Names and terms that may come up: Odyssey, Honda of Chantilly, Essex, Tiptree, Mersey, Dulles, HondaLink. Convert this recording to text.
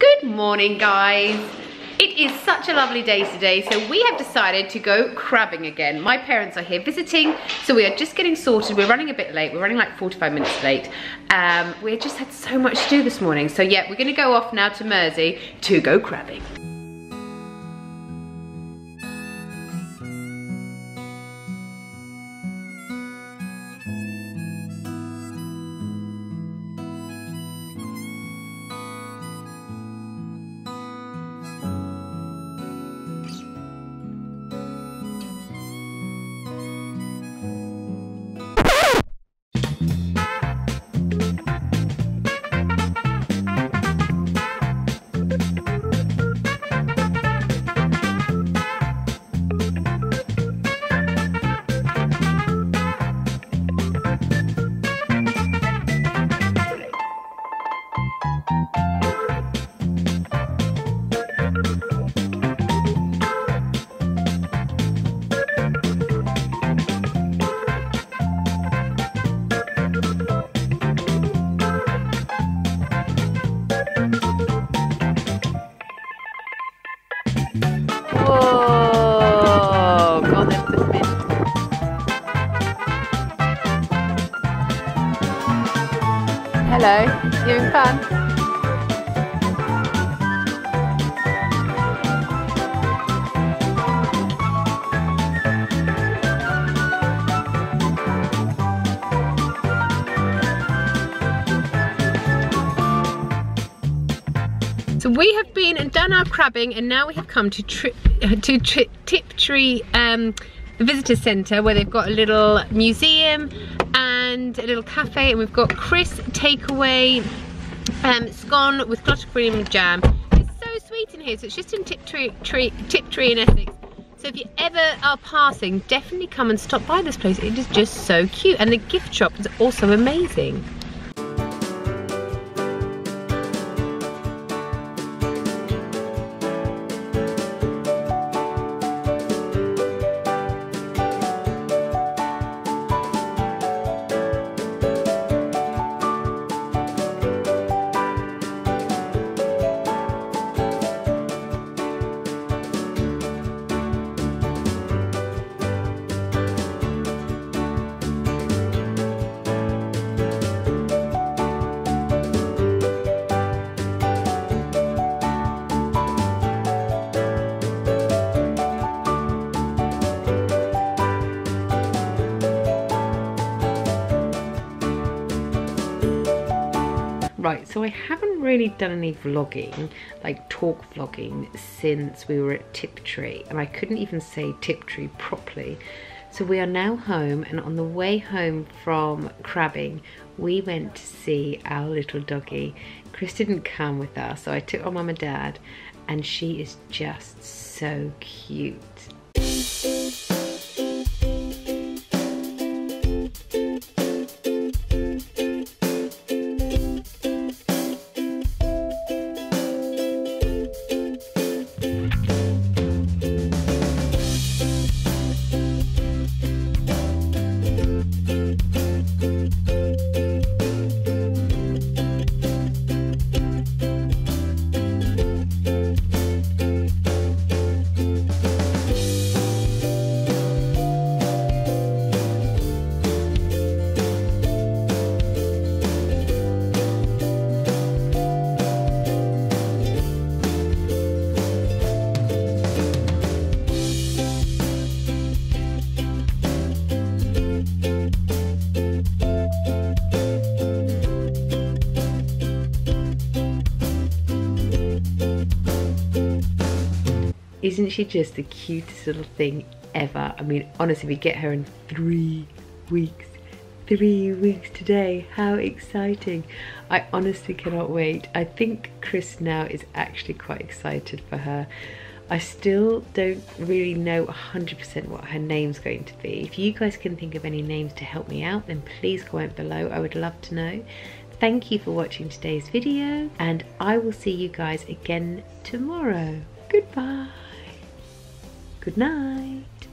Good morning, guys. It is such a lovely day today, so we have decided to go crabbing again. My parents are here visiting, so we are just getting sorted. We're running a bit late. We're running like 45 minutes late. We just had so much to do this morning. So yeah, we're gonna go off now to Mersey to go crabbing. Hello, you having fun? So we have been and done our crabbing, and now we have come to Tiptree Visitor Centre, where they've got a little museum and a little cafe, and we've got Chris takeaway scone with clotted cream and jam. It's so sweet in here. So it's just in Tiptree in Essex. So if you ever are passing, definitely come and stop by this place. It is just so cute, and the gift shop is also amazing. Right, so I haven't really done any vlogging, like talk vlogging, since we were at Tiptree, and I couldn't even say Tiptree properly. So we are now home, and on the way home from crabbing, we went to see our little doggy. Chris didn't come with us, so I took our mum and dad, and she is just so cute. Isn't she just the cutest little thing ever? I mean, honestly, we get her in 3 weeks. 3 weeks today, how exciting. I honestly cannot wait. I think Chris now is actually quite excited for her. I still don't really know 100% what her name's going to be. If you guys can think of any names to help me out, then please comment below. I would love to know. Thank you for watching today's video, and I will see you guys again tomorrow. Goodbye. Good night.